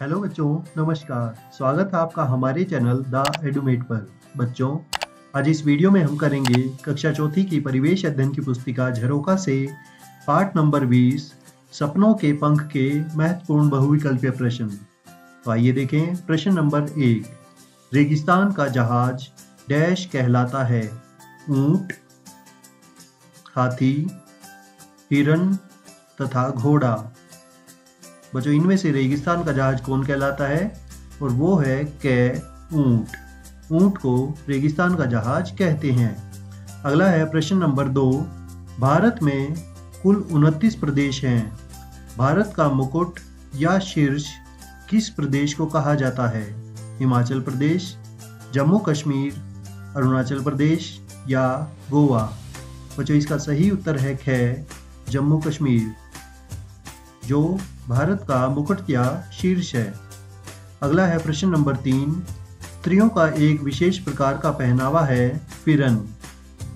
Hello बच्चों, नमस्कार। स्वागत है आपका हमारे चैनल द एडुमेट पर। बच्चों, आज इस वीडियो में हम करेंगे कक्षा चौथी की परिवेश अध्ययन की पुस्तिका झरोखा से पाठ नंबर 20 सपनों के पंख के महत्वपूर्ण बहुविकल्पीय प्रश्न। तो आइए देखें प्रश्न नंबर 1। रेगिस्तान का जहाज डैश कहलाता है। ऊंट, हाथी, हिरण तथा घोड़ा। बच्चों, इनमें से रेगिस्तान का जहाज कौन कहलाता है और वो है ऊंट। ऊंट को रेगिस्तान का जहाज कहते हैं। अगला है प्रश्न नंबर 2। भारत में कुल 29 प्रदेश हैं। भारत का मुकुट या शीर्ष किस प्रदेश को कहा जाता है? हिमाचल प्रदेश, जम्मू कश्मीर, अरुणाचल प्रदेश या गोवा। बच्चों, इसका सही उत्तर है जम्मू कश्मीर, जो भारत का मुकुट या शीर्ष है। अगला है प्रश्न नंबर 3। स्त्रियों का एक विशेष प्रकार का पहनावा है फिरन।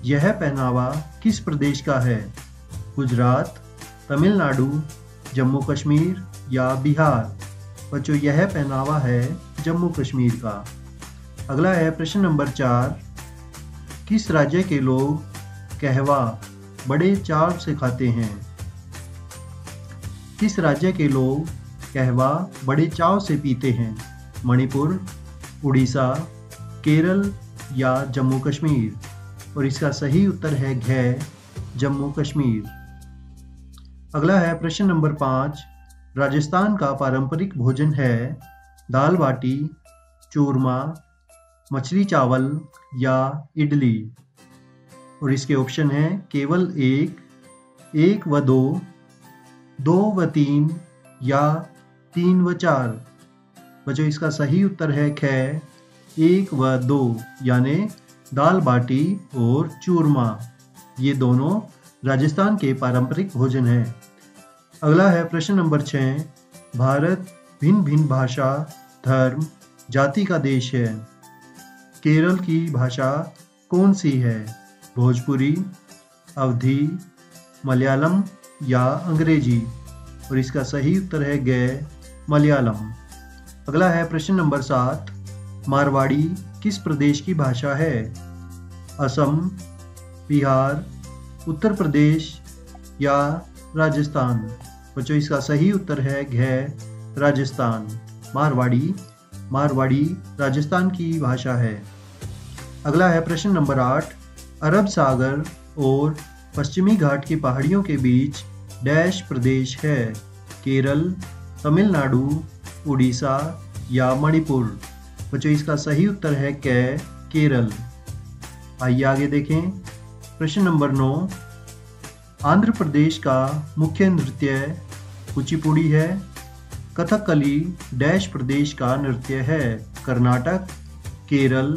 यह पहनावा किस प्रदेश का है? गुजरात, तमिलनाडु, जम्मू कश्मीर या बिहार। बच्चों, यह पहनावा है जम्मू कश्मीर का। अगला है प्रश्न नंबर 4। किस राज्य के लोग कहवा बड़े चाव से खाते हैं? किस राज्य के लोग कहवा बड़े चाव से पीते हैं? मणिपुर, उड़ीसा, केरल या जम्मू कश्मीर। और इसका सही उत्तर है जम्मू कश्मीर। अगला है प्रश्न नंबर 5। राजस्थान का पारंपरिक भोजन है दाल बाटी, चूरमा, मछली चावल या इडली। और इसके ऑप्शन हैं केवल 1, 1 व 2, 2 व 3 या 3 व 4। बच्चों, इसका सही उत्तर है 1 व 2 यानी दाल बाटी और चूरमा। ये दोनों राजस्थान के पारंपरिक भोजन हैं। अगला है प्रश्न नंबर 6। भारत भिन्न भिन्न भाषा, धर्म, जाति का देश है। केरल की भाषा कौन सी है? भोजपुरी, अवधी, मलयालम या अंग्रेजी। और इसका सही उत्तर है मलयालम। अगला है प्रश्न नंबर 7। मारवाड़ी किस प्रदेश की भाषा है? असम, बिहार, उत्तर प्रदेश या राजस्थान। बच्चों, इसका सही उत्तर है राजस्थान। मारवाड़ी राजस्थान की भाषा है। अगला है प्रश्न नंबर 8। अरब सागर और पश्चिमी घाट की पहाड़ियों के बीच डैश प्रदेश है। केरल, तमिलनाडु, उड़ीसा या मणिपुर। बच्चों, इसका सही उत्तर है केरल। आइए आगे देखें प्रश्न नंबर 9। आंध्र प्रदेश का मुख्य नृत्य कुचिपुड़ी है। कथकली डैश प्रदेश का नृत्य है। कर्नाटक, केरल,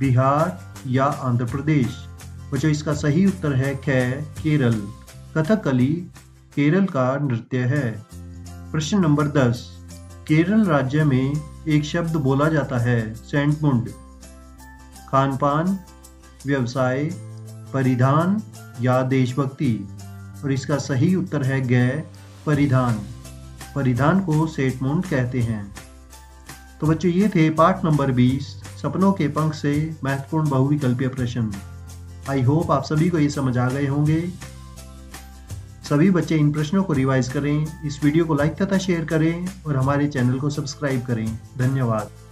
बिहार या आंध्र प्रदेश। बच्चों, इसका सही उत्तर है केरल। कथकली केरल का नृत्य है। प्रश्न नंबर 10। केरल राज्य में एक शब्द बोला जाता है सेंटमुंड। खानपान, व्यवसाय, परिधान या देशभक्ति। और इसका सही उत्तर है परिधान। परिधान को सेंटमुंड कहते हैं। तो बच्चों, ये थे पाठ नंबर 20 सपनों के पंख से महत्वपूर्ण बहुविकल्पीय प्रश्न। आई होप आप सभी को ये समझ आ गए होंगे। सभी बच्चे इन प्रश्नों को रिवाइज करें। इस वीडियो को लाइक तथा शेयर करें और हमारे चैनल को सब्सक्राइब करें। धन्यवाद।